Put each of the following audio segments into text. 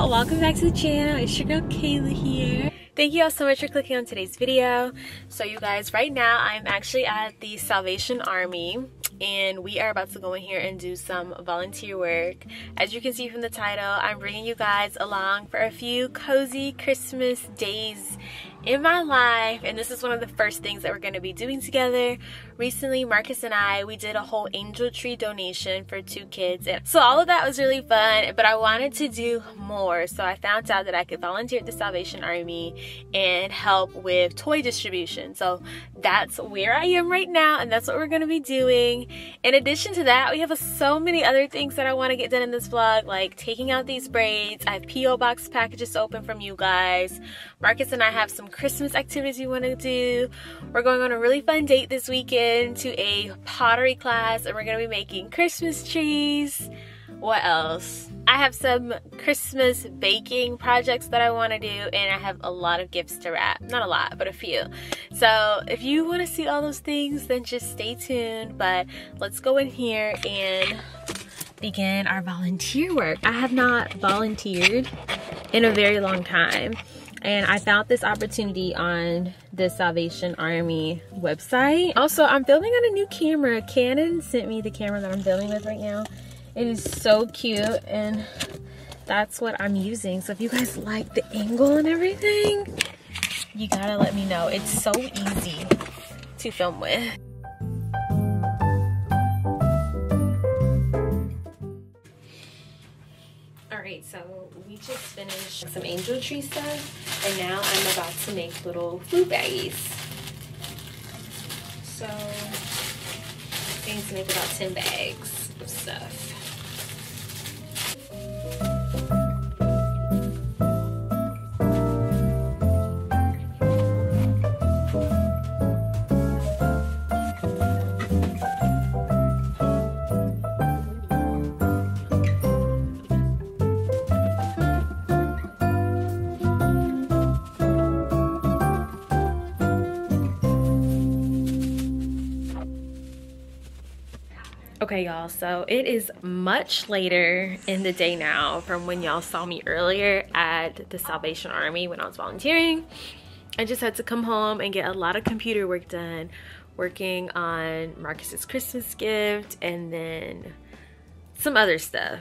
y'all, welcome back to the channel. It's your girl Kayla here. Thank you all so much for clicking on today's video. So you guys, right now I'm actually at the Salvation Army and we are about to go in here and do some volunteer work. As you can see from the title, I'm bringing you guys along for a few cozy Christmas days in my life, and this is one of the first things that we're going to be doing together. Recently, Marcus and I, we did a whole Angel Tree donation for 2 kids, and so all of that was really fun, but I wanted to do more, so I found out that I could volunteer at the Salvation Army and help with toy distribution. So that's where I am right now, and that's what we're going to be doing. In addition to that, we have so many other things that I want to get done in this vlog, like taking out these braids. I have P.O. Box packages open from you guys. Marcus and I have some Christmas activities we want to do. We're going on a really fun date this weekend to a pottery class, and we're going to be making Christmas trees. What else? I have some Christmas baking projects that I want to do, and I have a lot of gifts to wrap. Not a lot, but a few. So if you want to see all those things, then just stay tuned. But let's go in here and begin our volunteer work. I have not volunteered in a very long time, and I found this opportunity on the Salvation Army website. Also, I'm filming on a new camera. Canon sent me the camera that I'm filming with right now. It is so cute, and that's what I'm using. So if you guys like the angle and everything, you gotta let me know. It's so easy to film with. Alright, so we just finished some Angel Tree stuff, and now I'm about to make little food baggies. So I need to make about 10 bags of stuff. Okay, y'all, so it is much later in the day now from when y'all saw me earlier at the Salvation Army when I was volunteering. I just had to come home and get a lot of computer work done, working on Marcus's Christmas gift and then some other stuff.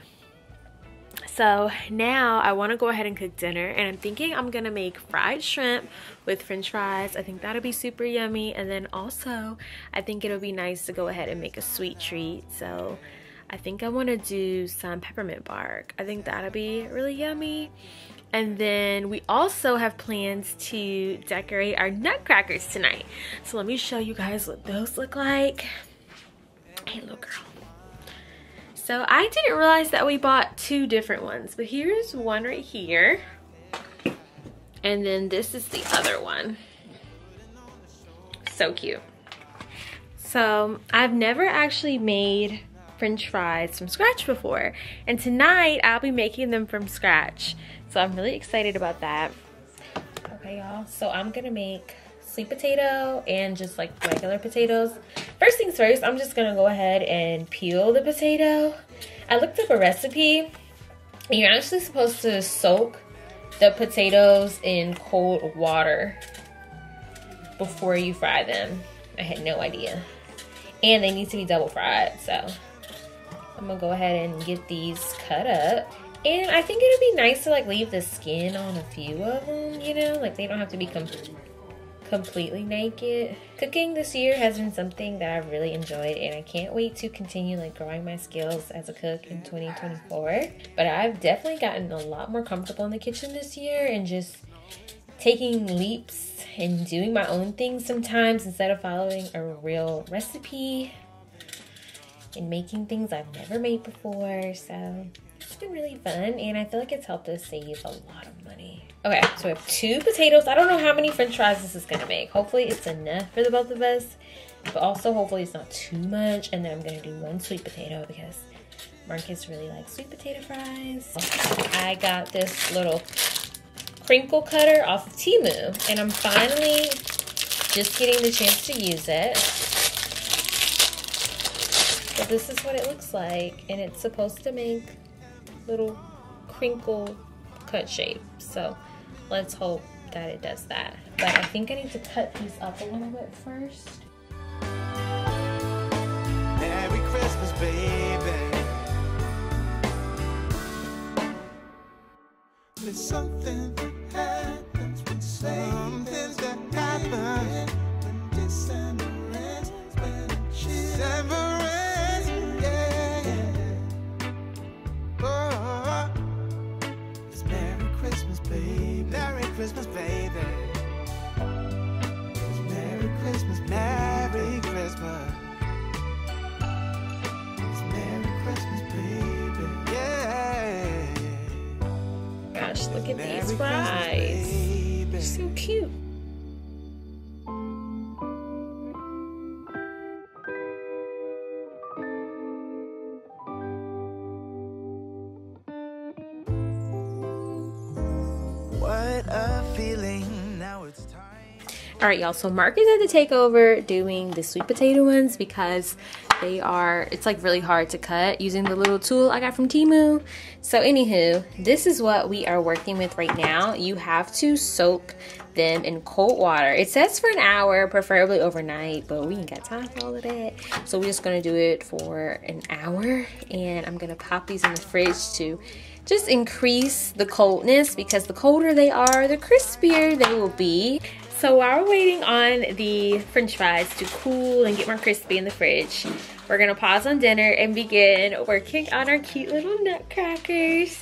So now I want to go ahead and cook dinner, and I'm thinking I'm gonna make fried shrimp with french fries. I think that'll be super yummy, and then also I think it'll be nice to go ahead and make a sweet treat. So I think I want to do some peppermint bark. I think that'll be really yummy. And then we also have plans to decorate our nutcrackers tonight, so let me show you guys what those look like. Hey little girl. So I didn't realize that we bought 2 different ones, but here's one right here, and then this is the other one. So cute. So I've never actually made french fries from scratch before, and tonight I'll be making them from scratch. So I'm really excited about that. Okay y'all, so I'm gonna make sweet potato and just like regular potatoes. First things first, I'm just gonna go ahead and peel the potato. I looked up a recipe, and you're actually supposed to soak the potatoes in cold water before you fry them. I had no idea. And they need to be double fried, so I'm gonna go ahead and get these cut up. And I think it'd be nice to like leave the skin on a few of them, you know, like they don't have to be completely naked. Cooking this year has been something that I've really enjoyed, and I can't wait to continue like growing my skills as a cook in 2024. But I've definitely gotten a lot more comfortable in the kitchen this year, and just taking leaps and doing my own things sometimes instead of following a real recipe, and making things I've never made before. So it's been really fun, and I feel like it's helped us save a lot of money. Okay, so we have 2 potatoes. I don't know how many french fries this is gonna make. Hopefully it's enough for the both of us, but also hopefully it's not too much. And then I'm gonna do 1 sweet potato because Marcus really likes sweet potato fries. I got this little crinkle cutter off of Temu, and I'm finally just getting the chance to use it. But this is what it looks like, and it's supposed to make little crinkle cut shape. So let's hope that it does that. But I think I need to cut these up a little bit first. Merry Christmas, baby. There's something that happens when something's that happens when December ends, when December ends, yeah. Oh, it's Merry Christmas, baby. Merry Christmas, baby. It's Merry Christmas, Merry Christmas. Look at these fries. They're so cute. What a feeling. Now it's time. All right, y'all. So Marcus had to take over doing the sweet potato ones because they are, it's like really hard to cut using the little tool I got from Temu. So anywho, this is what we are working with right now. You have to soak them in cold water. It says for an hour, preferably overnight, but we ain't got time for all of that. So we're just gonna do it for an hour, and I'm gonna pop these in the fridge to just increase the coldness, because the colder they are, the crispier they will be. So while we're waiting on the french fries to cool and get more crispy in the fridge, we're gonna pause on dinner and begin working on our cute little nutcrackers.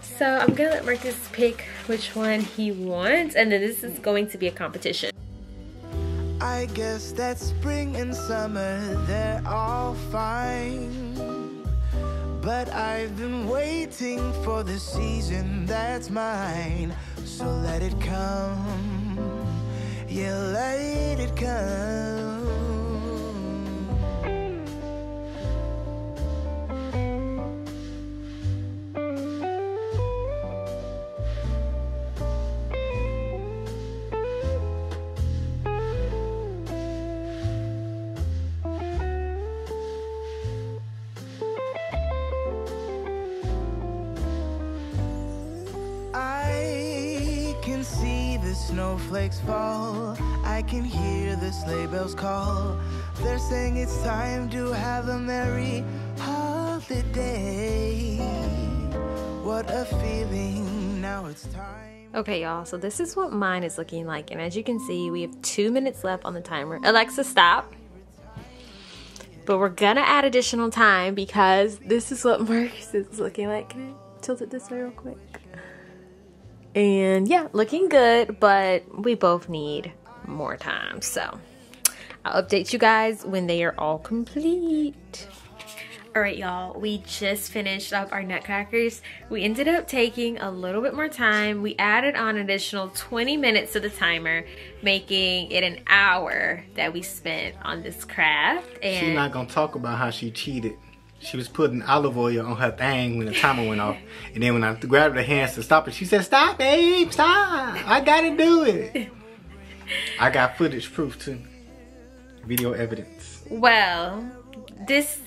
So I'm gonna let Marcus pick which one he wants, and then this is going to be a competition. I guess that spring and summer, they're all fine, but I've been waiting for the season that's mine. So let it come. Yeah, let it come. I can see the snowflakes fall. I can hear the sleigh bells call. They're saying it's time to have a merry holiday. What a feeling, now it's time. Okay, y'all, so this is what mine is looking like. And as you can see, we have 2 minutes left on the timer. Alexa, stop. But we're gonna add additional time because this is what Marcus is looking like. Can I tilt it this way real quick? And yeah, looking good, but we both need more time, so I'll update you guys when they are all complete. All right, y'all, we just finished up our nutcrackers. We ended up taking a little bit more time. We added on an additional 20 minutes to the timer, making it an hour that we spent on this craft. And she's not gonna talk about how she cheated. She was putting olive oil on her thing when the timer went off. And then when I grabbed her hands to stop it, she said, "Stop, babe, stop. I gotta do it." I got footage proof too. Video evidence. Well, this,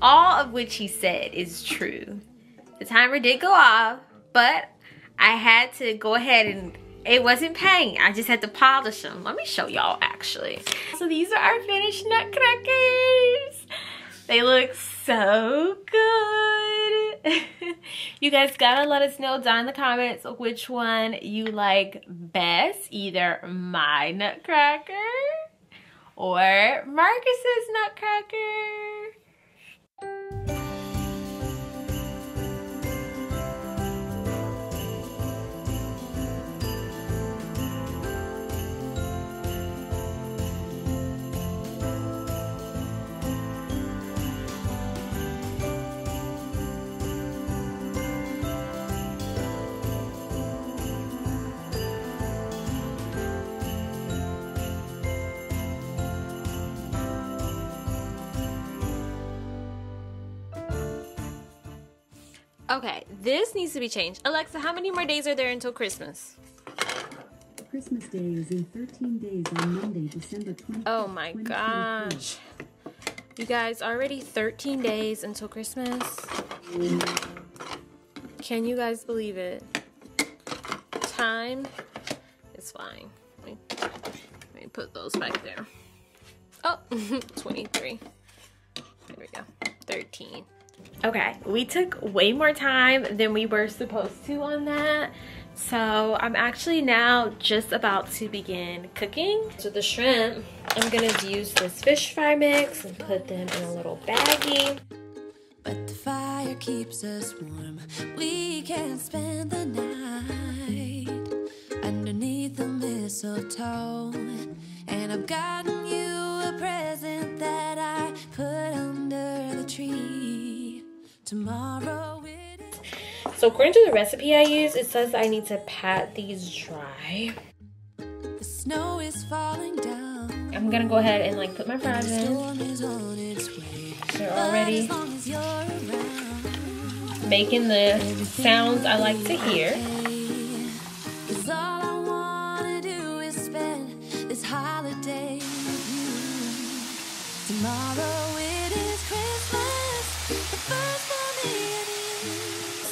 all of which he said is true. The timer did go off, but I had to go ahead and it wasn't paying. I just had to polish them. Let me show y'all actually. So these are our finished nutcrackers. They look so good. You guys gotta let us know down in the comments which one you like best. Either my nutcracker or Marcus's nutcracker. Okay, this needs to be changed. Alexa, how many more days are there until Christmas? Christmas Day is in 13 days on Monday, December 25th. Oh my gosh. You guys, already 13 days until Christmas? Can you guys believe it? time, it's fine. Let me put those back there. Oh, 23. There we go. 13. Okay, we took way more time than we were supposed to on that. So I'm actually now just about to begin cooking. So the shrimp, I'm gonna use this fish fry mix and put them in a little baggie. But the fire keeps us warm. We can spend the night underneath the mistletoe. And I've gotten you a present that I put under the tree. Tomorrow it is. So according to the recipe I use, it says I need to pat these dry. The snow is falling down. I'm gonna go ahead and like put my fries in. They're already making the sounds I like to hear.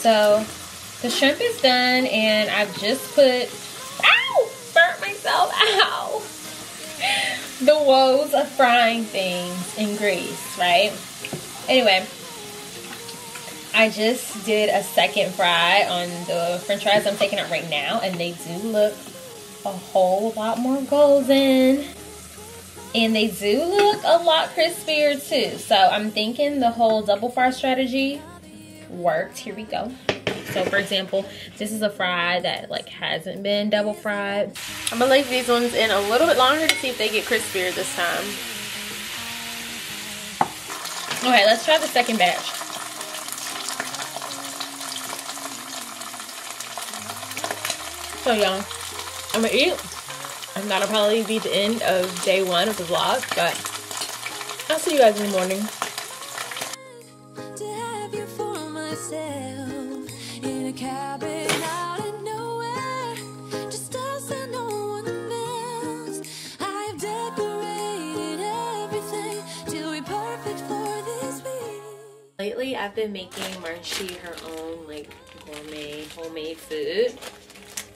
So the shrimp is done, and I've just put, ow, burnt myself, ow, the woes of frying things in grease, right? Anyway, I just did a second fry on the french fries I'm taking out right now, and they do look a whole lot more golden. And they do look a lot crispier too. So I'm thinking the whole double fry strategy worked. Here we go. So for example, this is a fry that like hasn't been double fried. I'm gonna leave these ones in a little bit longer to see if they get crispier this time. Okay, let's try the second batch. So y'all, I'm gonna eat. And that'll probably be the end of day one of the vlog, but I'll see you guys in the morning. Lately, I've been making Marcy her own like gourmet homemade food.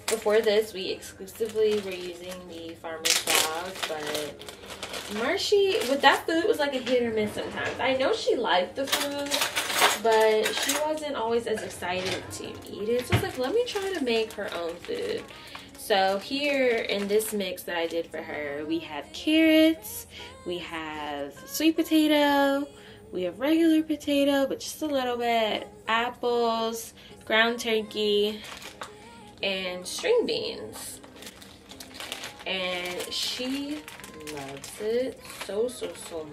Before this, we exclusively were using the Farmer's Dog, but Marcy, with that food, was like a hit or miss sometimes. I know she liked the food, but she wasn't always as excited to eat it. So I was like, let me try to make her own food. So here in this mix that I did for her, we have carrots, we have sweet potato, we have regular potato, but just a little bit, apples, ground turkey, and string beans, and she loves it so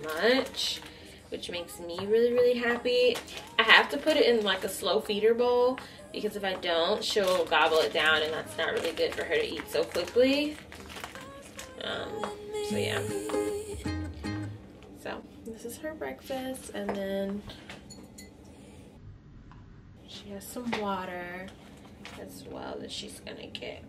much, which makes me really happy. I have to put it in like a slow feeder bowl, because if I don't, she'll gobble it down, and that's not really good for her to eat so quickly. So yeah, so this is her breakfast, and then she has some water as well that she's gonna get.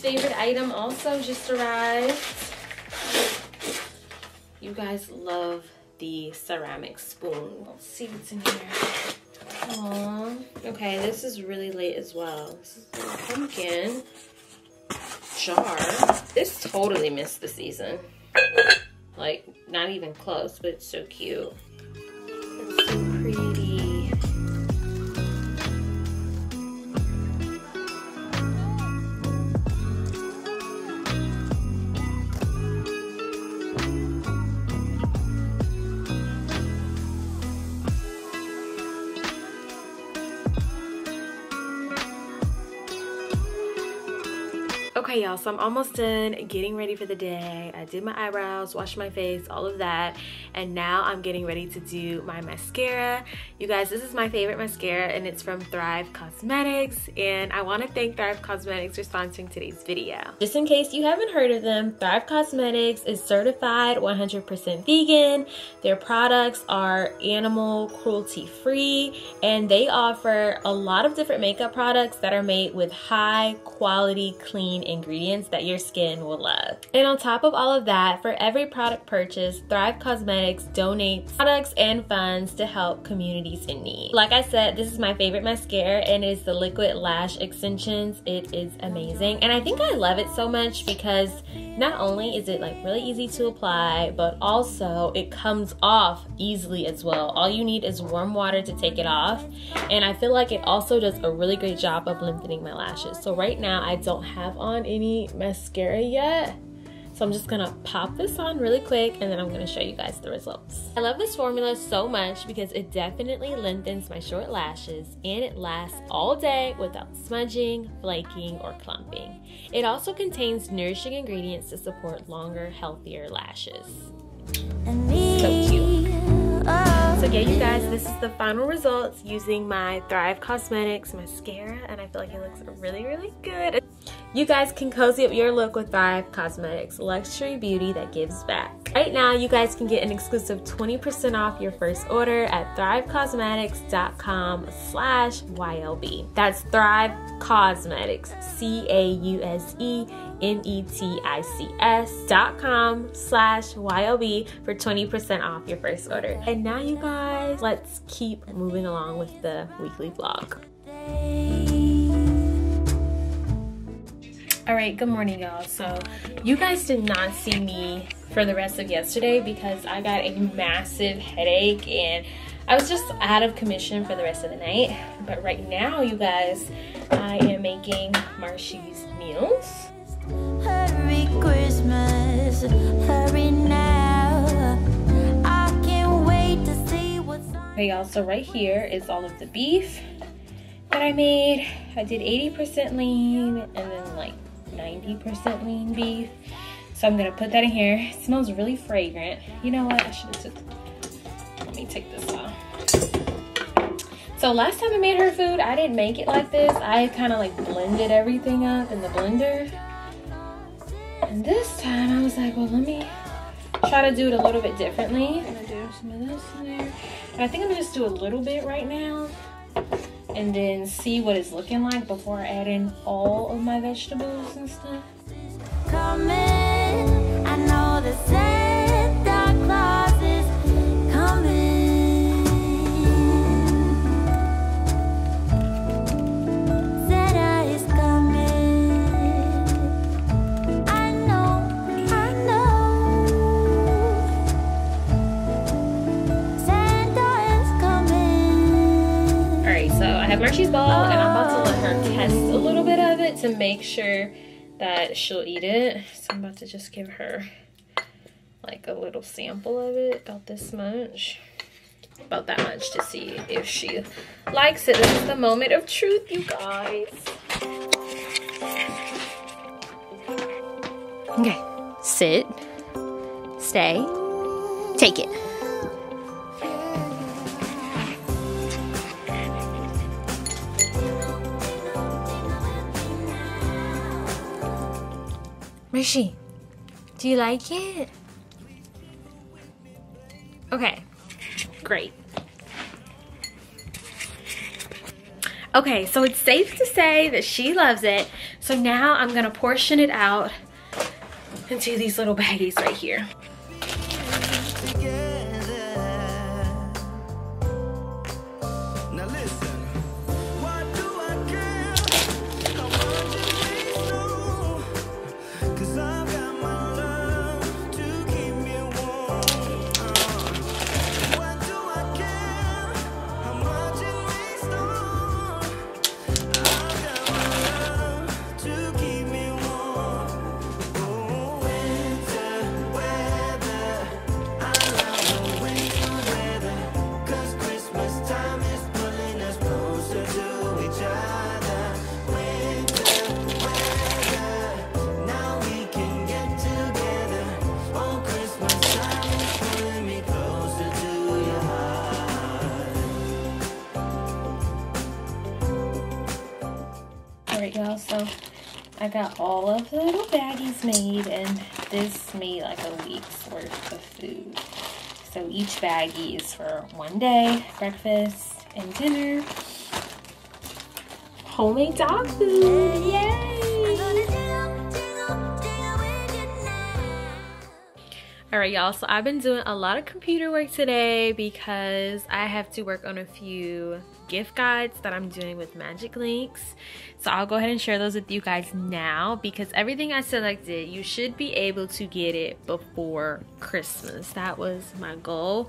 Favorite item also just arrived. You guys love the ceramic spoon. Let's see what's in here. Aww. Okay, this is really late as well. This is the pumpkin jar. This totally missed the season. Like, not even close, but it's so cute. It's so pretty. Okay, y'all, so I'm almost done getting ready for the day. I did my eyebrows, washed my face, all of that, and now I'm getting ready to do my mascara. You guys, this is my favorite mascara, and it's from Thrive Cosmetics, and I want to thank Thrive Cosmetics for sponsoring today's video. Just in case you haven't heard of them, Thrive Cosmetics is certified 100% vegan. Their products are animal cruelty-free, and they offer a lot of different makeup products that are made with high-quality, clean ingredients that your skin will love. And on top of all of that, for every product purchase, Thrive Cosmetics donates products and funds to help communities in need. Like I said, this is my favorite mascara, and it's the Liquid Lash Extensions. It is amazing, and I think I love it so much because not only is it like really easy to apply, but also it comes off easily as well. All you need is warm water to take it off, and I feel like it also does a really great job of lengthening my lashes. So right now I don't have on any mascara yet, so I'm just gonna pop this on really quick and then I'm gonna show you guys the results. I love this formula so much because it definitely lengthens my short lashes and it lasts all day without smudging, flaking, or clumping. It also contains nourishing ingredients to support longer, healthier lashes. So cute. So yeah, you guys, this is the final results using my Thrive Cosmetics mascara, and I feel like it looks really, really good. You guys can cozy up your look with Thrive Cosmetics, luxury beauty that gives back. Right now, you guys can get an exclusive 20% off your first order at thrivecosmetics.com/YLB. That's Thrive Cosmetics, CAUSEMETICS.com/YLB for 20% off your first order. And now, you guys, let's keep moving along with the weekly vlog. All right, good morning, y'all. So you guys did not see me for the rest of yesterday because I got a massive headache and I was just out of commission for the rest of the night. But right now, you guys, I am making Marshy's meals. Hurry Christmas, hurry now. I can't wait to see what's on. Okay, y'all, so right here is all of the beef that I made. I did 80% lean and then like 90% lean beef, so I'm gonna put that in here. It smells really fragrant. You know what, I should have took, let me take this off. So last time I made her food, I didn't make it like this. I kind of like blended everything up in the blender, and this time I was like, well, let me try to do it a little bit differently. I'm gonna do some of this in there, and I think I'm gonna just do a little bit right now and then see what it's looking like before I add in all of my vegetables and stuff. Come in, I know the Santa Claus is coming. Santa is coming. I know, Santa is coming. All right, so I have Marshy's bowl, and I'm about to let her test a little bit of it to make sure that she'll eat it. So I'm about to just give her like a little sample of it, about that much, to see if she likes it. This is the moment of truth, you guys. Okay, sit, stay, take it. Marshy, do you like it? Okay, great. Okay, so it's safe to say that she loves it. So now I'm gonna portion it out into these little baggies right here. So I got all of the little baggies made, and this made like a week's worth of food. So each baggie is for one day, breakfast and dinner. Homemade dog food, yay! All right, y'all, so I've been doing a lot of computer work today because I have to work on a few gift guides that I'm doing with Magic Links. So I'll go ahead and share those with you guys now, because everything I selected, you should be able to get it before Christmas. That was my goal.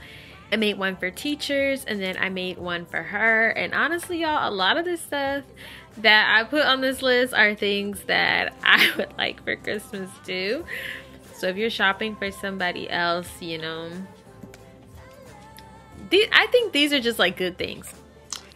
I made one for teachers, and then I made one for her. And honestly, y'all, a lot of this stuff that I put on this list are things that I would like for Christmas too. So if you're shopping for somebody else, you know, I think these are just like good things.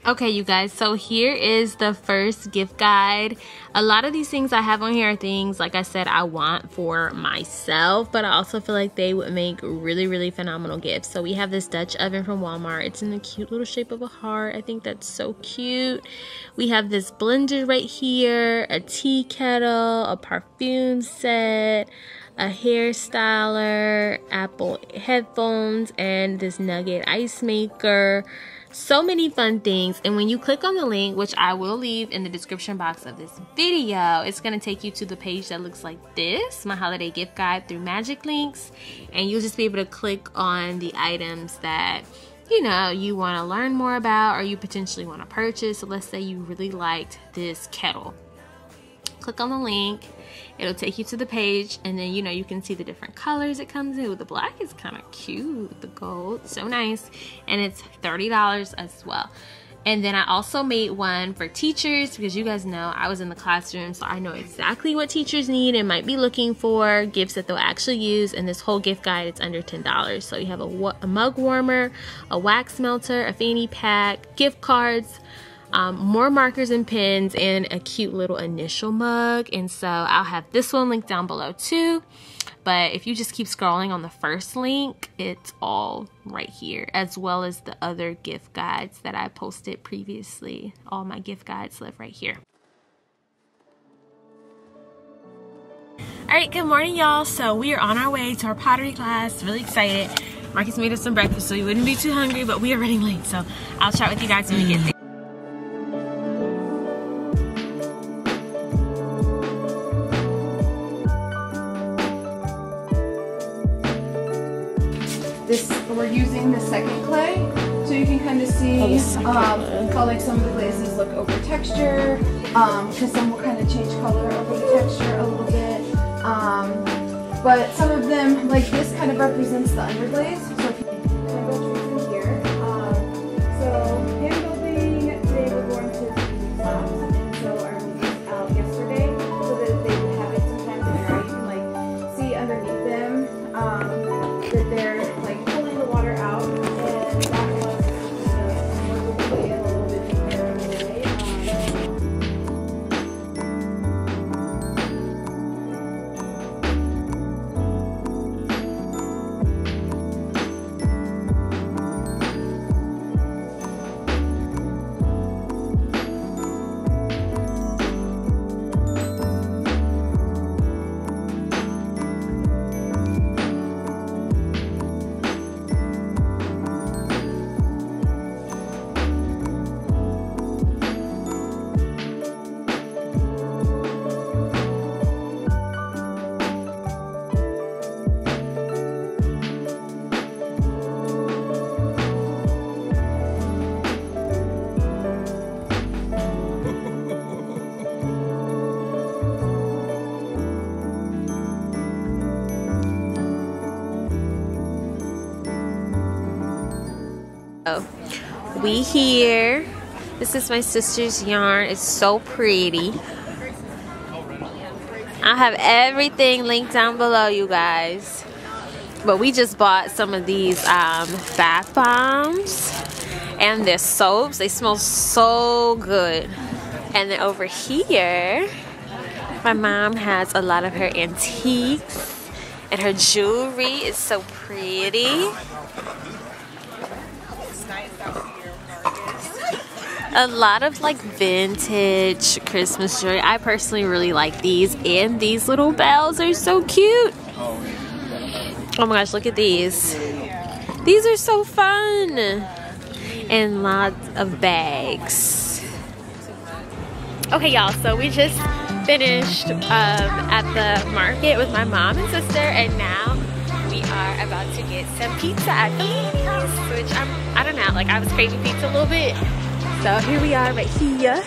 Okay, you guys, so here is the first gift guide. A lot of these things I have on here are things, like I said, I want for myself, but I also feel like they would make really, really phenomenal gifts. So we have this Dutch oven from Walmart. It's in the cute little shape of a heart. I think that's so cute. We have this blender right here, a tea kettle, a perfume set, a hairstyler, Apple headphones, and this nugget ice maker. So many fun things. And when you click on the link, which I will leave in the description box of this video, it's going to take you to the page that looks like this, my holiday gift guide through Magic Links, and you'll just be able to click on the items that, you know, you want to learn more about or you potentially want to purchase. So let's say you really liked this kettle, click on the link, it'll take you to the page, and then, you know, you can see the different colors it comes in. Ooh, the black is kind of cute, the gold, so nice, and it's $30 as well. And then I also made one for teachers, because you guys know I was in the classroom, so I know exactly what teachers need and might be looking for, gifts that they'll actually use. And this whole gift guide, it's under $10. So you have a mug warmer, a wax melter, a fanny pack, gift cards, more markers and pens, and a cute little initial mug. And so I'll have this one linked down below too, but if you just keep scrolling on the first link, it's all right here, as well as the other gift guides that I posted previously. All my gift guides live right here. All right, good morning, y'all. So we are on our way to our pottery class, really excited. Marcus made us some breakfast so we wouldn't be too hungry, but we are running late, so I'll chat with you guys when we get there. We're using the second clay, so you can kind of see how like some of the glazes look over texture, because some will kind of change color over the texture a little bit. But some of them, like this, kind of represents the underglaze. So if you handbuilt trees in here, so hand building, they were going to be slabs, and so I moved these out yesterday so that they would have it sometimes in there. You can like see underneath them that they're like. We here. This is my sister's yarn. It's so pretty. I have everything linked down below, you guys. But we just bought some of these bath bombs and their soaps. They smell so good. And then over here, my mom has a lot of her antiques and her jewelry is so pretty. A lot of like vintage Christmas jewelry. I personally really like these, and these little bells are so cute. Oh my gosh, look at these. These are so fun. And lots of bags. Okay y'all, so we just finished at the market with my mom and sister, and now we are about to get some pizza at the ladies, which I don't know, like I was craving pizza a little bit. So here we are right here.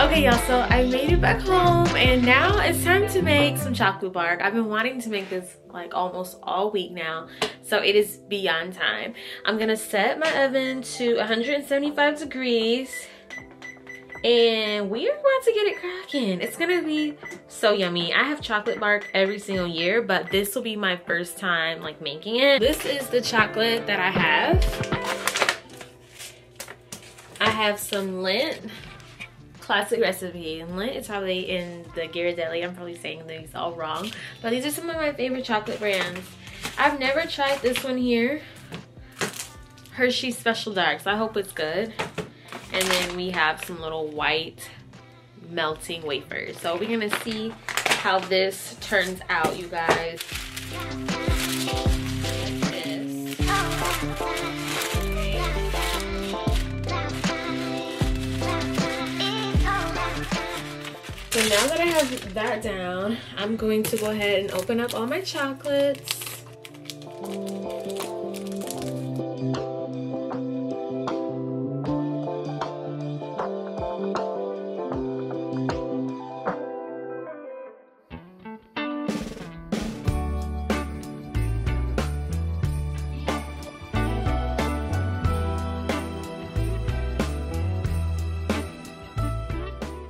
Okay y'all, so I made it back home and now it's time to make some chocolate bark. I've been wanting to make this like almost all week now, so it is beyond time. I'm gonna set my oven to 175 degrees and we are about to get it cracking. It's gonna be so yummy. I have chocolate bark every single year, but this will be my first time like making it. This is the chocolate that I have. I have some Lint. Classic recipe, and Lint is probably in the Ghirardelli. I'm probably saying these all wrong, but these are some of my favorite chocolate brands. I've never tried this one here, Hershey Special Darks. I hope it's good. And then we have some little white melting wafers. So we're gonna see how this turns out, you guys. So now that I have that down, I'm going to go ahead and open up all my chocolates.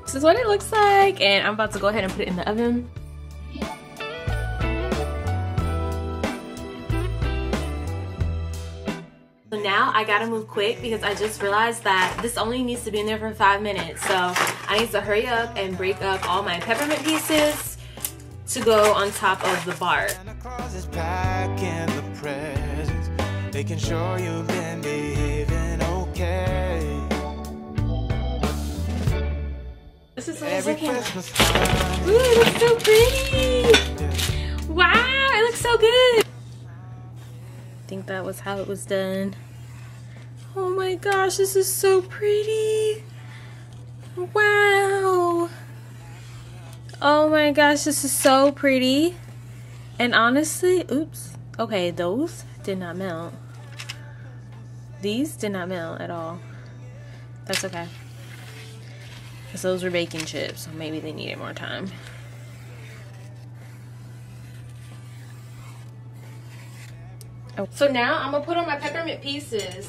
This is what it looks like, and I'm about to go ahead and put it in the oven. So now I gotta move quick because I just realized that this only needs to be in there for 5 minutes, so I need to hurry up and break up all my peppermint pieces to go on top of the bark. Santa Claus is packing the presents, making sure you've been behaving okay. This is what it's looking like. Ooh, it looks so pretty! Wow, it looks so good! I think that was how it was done. Oh my gosh, this is so pretty! Wow! Oh my gosh, this is so pretty! And honestly, oops. Okay, those did not melt. These did not melt at all. That's okay. So those were baking chips, so maybe they needed more time. Oh. So now I'm gonna put on my peppermint pieces.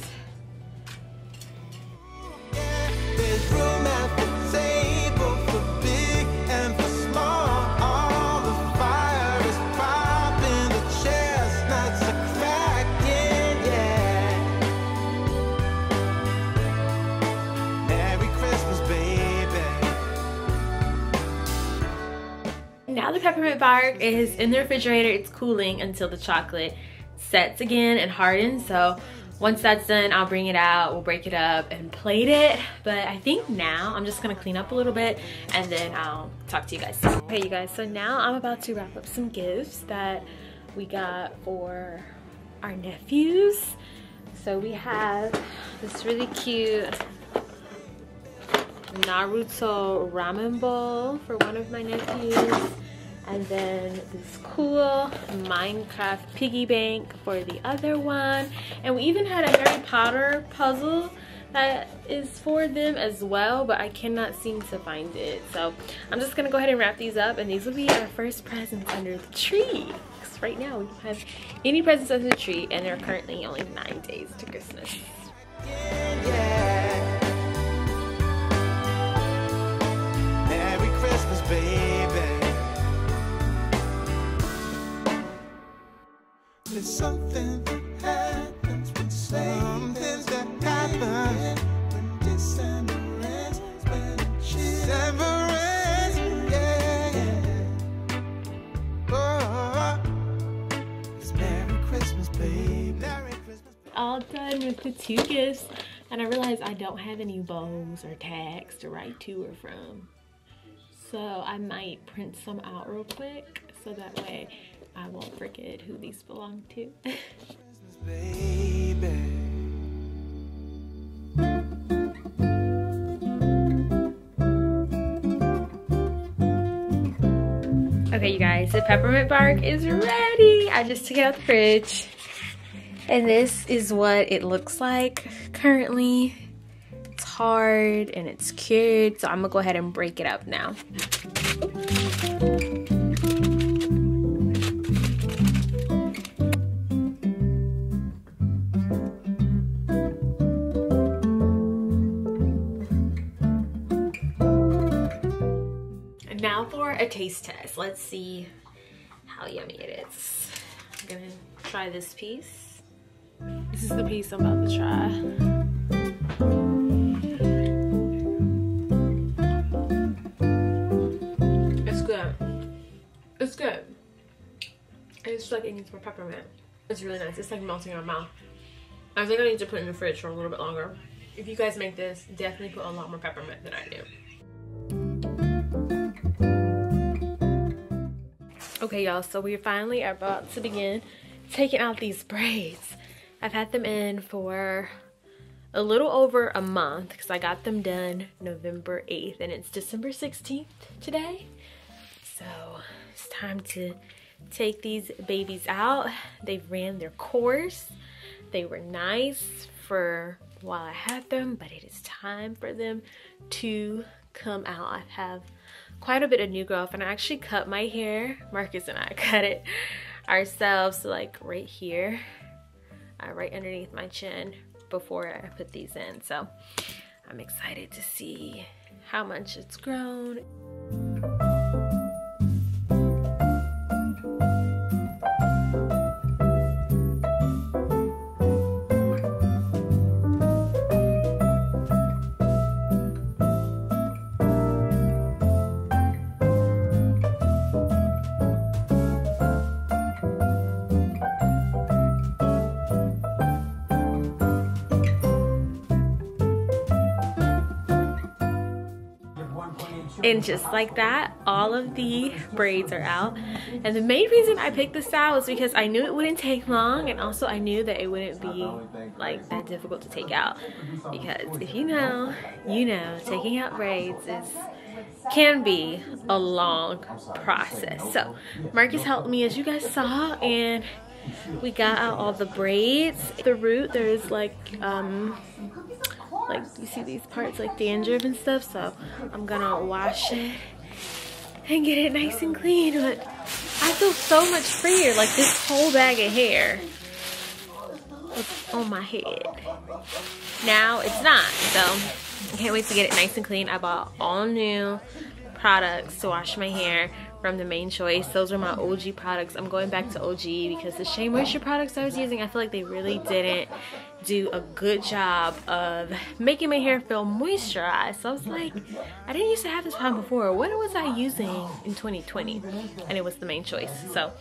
Now the peppermint bark is in the refrigerator. It's cooling until the chocolate sets again and hardens. So once that's done, I'll bring it out, we'll break it up and plate it. But I think now I'm just gonna clean up a little bit and then I'll talk to you guys soon. Okay you guys, so now I'm about to wrap up some gifts that we got for our nephews. So we have this really cute Naruto ramen bowl for one of my nephews. And then this cool Minecraft piggy bank for the other one. And we even had a Harry Potter puzzle that is for them as well, but I cannot seem to find it. So I'm just gonna go ahead and wrap these up, and these will be our first presents under the tree. Because right now we don't have any presents under the tree, and there are currently only 9 days to Christmas. Merry Christmas, baby. It's something to 2 gifts, and I realized I don't have any bows or tags to write to or from. So I might print some out real quick so that way I won't forget who these belong to. Baby. Okay, you guys, the peppermint bark is ready. I just took it out the fridge. And this is what it looks like currently. It's hard and it's cured, so I'm gonna go ahead and break it up now. A taste test. Let's see how yummy it is. I'm gonna try this piece. This is the piece I'm about to try. It's good. It's good. It's like it needs more peppermint. It's really nice. It's like melting in my mouth. I think I need to put it in the fridge for a little bit longer. If you guys make this, definitely put a lot more peppermint than I do. Okay, y'all, so we're finally about to begin taking out these braids. I've had them in for a little over a month because I got them done November 8th and it's December 16th today. So it's time to take these babies out. They ran their course. They were nice for while I had them, but it is time for them to come out. I have quite a bit of new growth, and I actually cut my hair. Marcus and I cut it ourselves, so like right here, right underneath my chin before I put these in. So I'm excited to see how much it's grown. And just like that, all of the braids are out. And the main reason I picked this out was because I knew it wouldn't take long, and also I knew that it wouldn't be like that difficult to take out. Because if you know, you know, taking out braids can be a long process. So Marcus helped me, as you guys saw, and we got out all the braids. The root, there's like you see these parts like dandruff and stuff, so I'm gonna wash it and get it nice and clean. But I feel so much freer. Like this whole bag of hair was on my head. Now it's not, so I can't wait to get it nice and clean. I bought all new products to wash my hair from the Main Choice. Those are my OG products. I'm going back to OG because the Shea Moisture products I was using, I feel like they really didn't do a good job of making my hair feel moisturized. So I was like, I didn't used to have this problem before. What was I using in 2020? And it was the Main Choice. So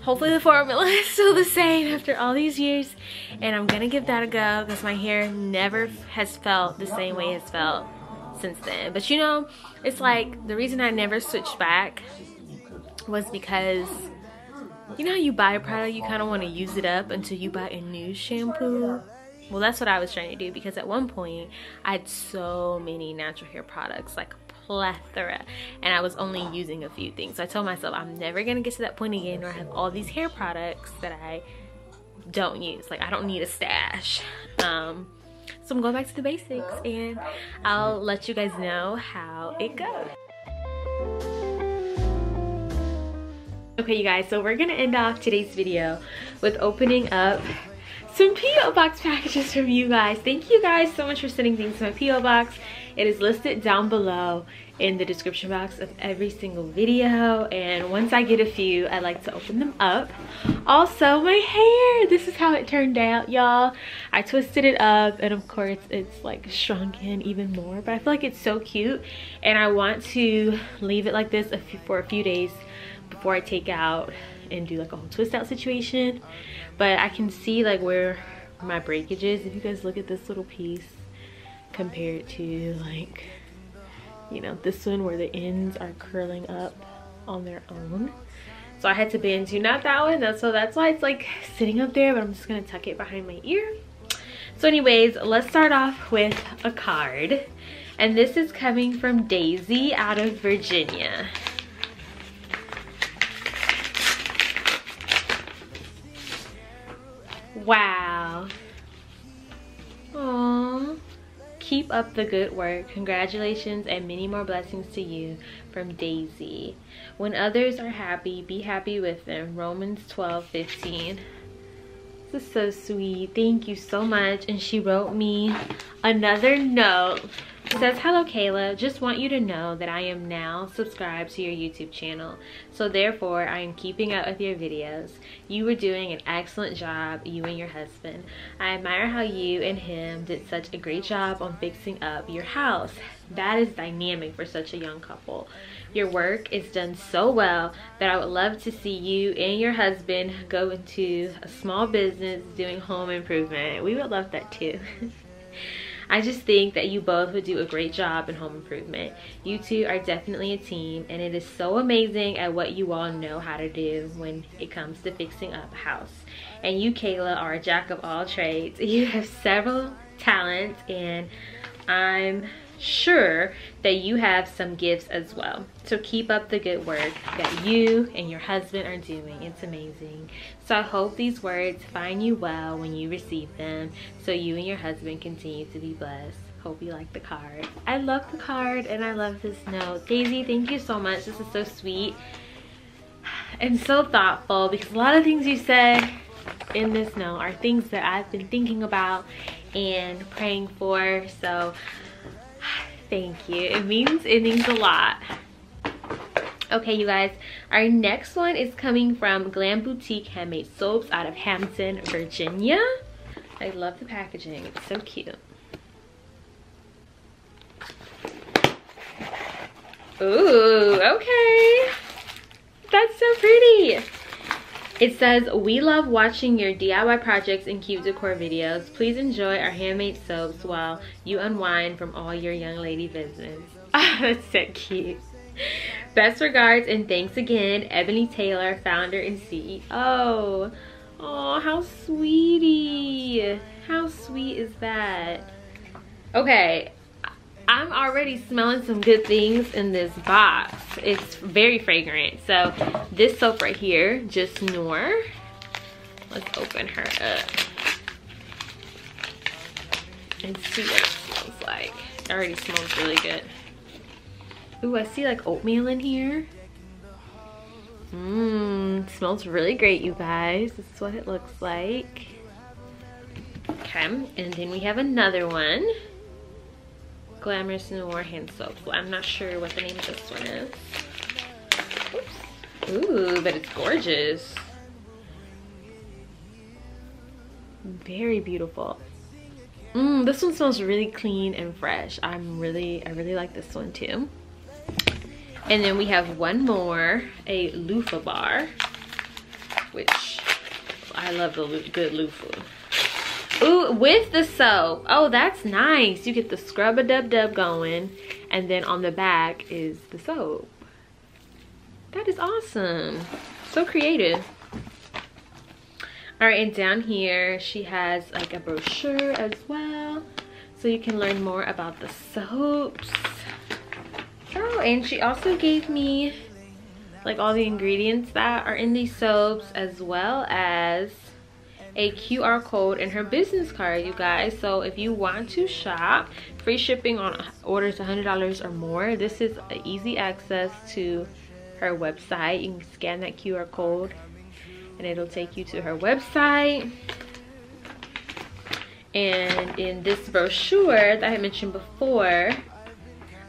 hopefully the formula is still the same after all these years. And I'm gonna give that a go because my hair never has felt the same way it's felt since then. But you know, it's like the reason I never switched back was because you know how you buy a product, you kind of want to use it up until you buy a new shampoo? Well, that's what I was trying to do, because at one point I had so many natural hair products, like plethora, and I was only using a few things. So I told myself I'm never going to get to that point again where I have all these hair products that I don't use. Like I don't need a stash. So I'm going back to the basics, and I'll let you guys know how it goes. Okay, you guys, so we're gonna end off today's video with opening up some P.O. Box packages from you guys. Thank you guys so much for sending things to my P.O. Box. It is listed down below in the description box of every single video, and once I get a few, I like to open them up. Also, my hair, this is how it turned out, y'all. I twisted it up, and of course it's like shrunk in even more, but I feel like it's so cute, and I want to leave it like this for a few days before I take out and do like a whole twist out situation. But I can see like where my breakages. If you guys look at this little piece compared to, like, you know, this one where the ends are curling up on their own. So I had to bend to not that one, so that's why it's like sitting up there, but I'm just gonna tuck it behind my ear. So anyways, let's start off with a card. And this is coming from Daisy out of Virginia. Wow. Aww. Keep up the good work. Congratulations and many more blessings to you, from Daisy. When others are happy, be happy with them. Romans 12:15. This is so sweet. Thank you so much. And she wrote me another note. It says, hello Kayla, just want you to know that I am now subscribed to your YouTube channel, so therefore I am keeping up with your videos. You were doing an excellent job, you and your husband. I admire how you and him did such a great job on fixing up your house. That is dynamic for such a young couple. Your work is done so well that I would love to see you and your husband go into a small business doing home improvement. We would love that too. I just think that you both would do a great job in home improvement. You two are definitely a team, and it is so amazing at what you all know how to do when it comes to fixing up a house. And you, Kayla, are a jack of all trades. You have several talents, and I'm sure that you have some gifts as well. So keep up the good work that you and your husband are doing. It's amazing. So I hope these words find you well when you receive them, so you and your husband continue to be blessed. Hope you like the card. I love the card and I love this note. Daisy, thank you so much. This is so sweet and so thoughtful, because a lot of things you said in this note are things that I've been thinking about and praying for. So thank you. It means a lot. Okay, you guys, our next one is coming from Glam Boutique Handmade Soaps out of Hampton, Virginia. I love the packaging. It's so cute. Ooh, okay. That's so pretty. It says, we love watching your DIY projects and cute decor videos. Please enjoy our handmade soaps while you unwind from all your young lady business. Oh, that's so cute. Best regards and thanks again, Ebony Taylor, founder and CEO. Oh, how sweetie. How sweet is that? Okay, I'm already smelling some good things in this box. It's very fragrant. So this soap right here, Just Noor. Let's open her up and see what it smells like. It already smells really good. Ooh, I see like oatmeal in here. Mmm, smells really great, you guys. This is what it looks like. Okay, and then we have another one. Glamorous Noir Hand Soap. Well, I'm not sure what the name of this one is. Oops. Ooh, but it's gorgeous. Very beautiful. Mmm, this one smells really clean and fresh. I really like this one too. And then we have one more, a loofah bar, which I love the good loofah. Ooh, with the soap. Oh, that's nice. You get the scrub-a-dub-dub going, and then on the back is the soap. That is awesome. So creative. All right, and down here she has like a brochure as well, so you can learn more about the soaps. Oh, and she also gave me like all the ingredients that are in these soaps, as well as a QR code and her business card, you guys. So if you want to shop, free shipping on orders $100 or more. This is easy access to her website. You can scan that QR code and it'll take you to her website. And in this brochure that I had mentioned before,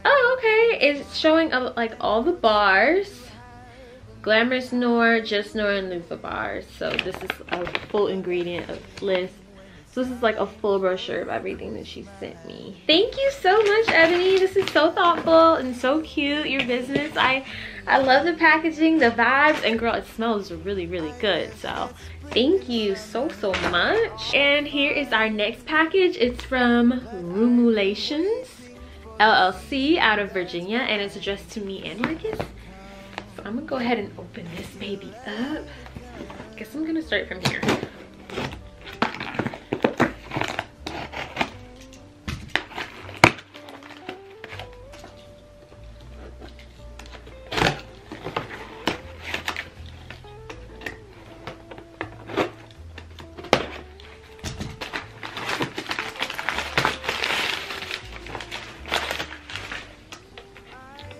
oh, okay, it's showing up like all the bars. Glamorous Noir, Just Noir, and Loofah bars. So this is a full ingredient list. So this is like a full brochure of everything that she sent me. Thank you so much, Ebony. This is so thoughtful and so cute, your business. I love the packaging, the vibes, and girl, it smells really, really good. So Thank you so much. And here is our next package. It's from Rumulations LLC out of Virginia, and it's addressed to me and Marcus. So I'm gonna go ahead and open this baby up. I guess I'm gonna start from here.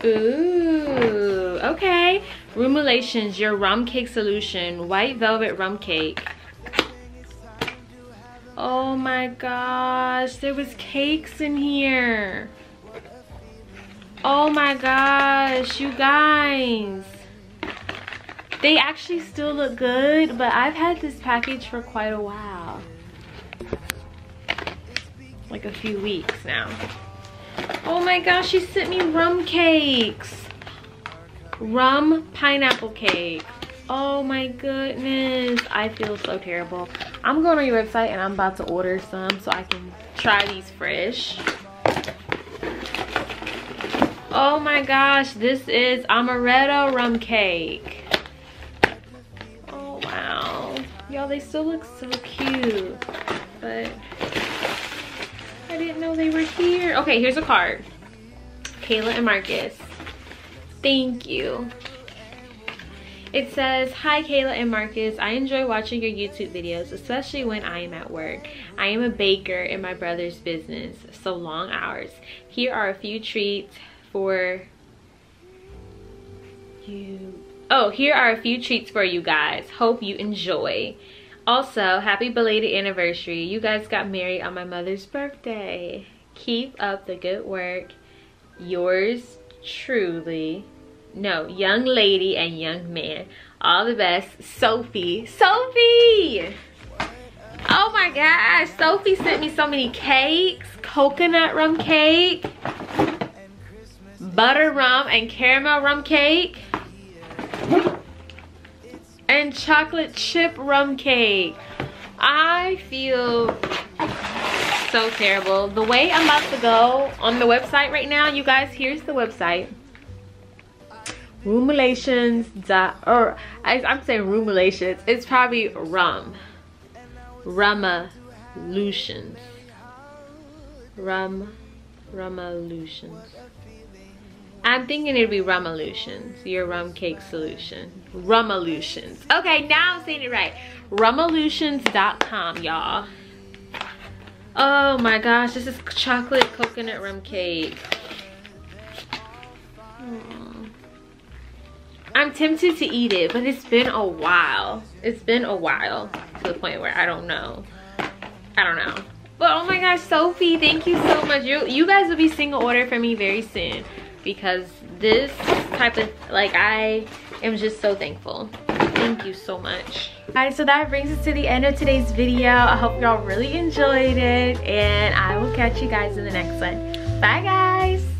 Ooh, okay. Rumulations, your rum cake solution. White velvet rum cake. Oh my gosh, there was cakes in here. Oh my gosh, you guys. They actually still look good, but I've had this package for quite a while. Like a few weeks now. Oh my gosh, she sent me rum cakes. Rum pineapple cake. Oh my goodness. I feel so terrible. I'm going on your website and I'm about to order some so I can try these fresh. Oh my gosh, this is amaretto rum cake. Oh wow. Y'all, they still look so cute. But I didn't know they were here. Okay, here's a card. Kayla and Marcus. Thank you. It says, hi Kayla and Marcus. I enjoy watching your YouTube videos, especially when I am at work. I am a baker in my brother's business, so long hours. Here are a few treats for you. Oh, here are a few treats for you guys. Hope you enjoy. Also, happy belated anniversary. You guys got married on my mother's birthday. Keep up the good work. Yours truly. No, young lady and young man. All the best, Sophie. Sophie! Oh my gosh, Sophie sent me so many cakes. Coconut rum cake. Butter rum and caramel rum cake. And chocolate chip rum cake. I feel so terrible. The way I'm about to go on the website right now, you guys, here's the website. I'm saying Rumulations. It's probably rum. Rumulations. Rumulations. I'm thinking it'd be Rumulations, your rum cake solution. Rumulations. Okay, now I'm saying it right. Rumulations.com, y'all. Oh my gosh, this is chocolate coconut rum cake. Aww. I'm tempted to eat it, but it's been a while. It's been a while to the point where I don't know. I don't know. But oh my gosh, Sophie, thank you so much. You guys will be seeing an order from me very soon. Because this type of, like, I am just so thankful. Thank you so much. All right, so that brings us to the end of today's video. I hope y'all really enjoyed it, and I will catch you guys in the next one. Bye guys.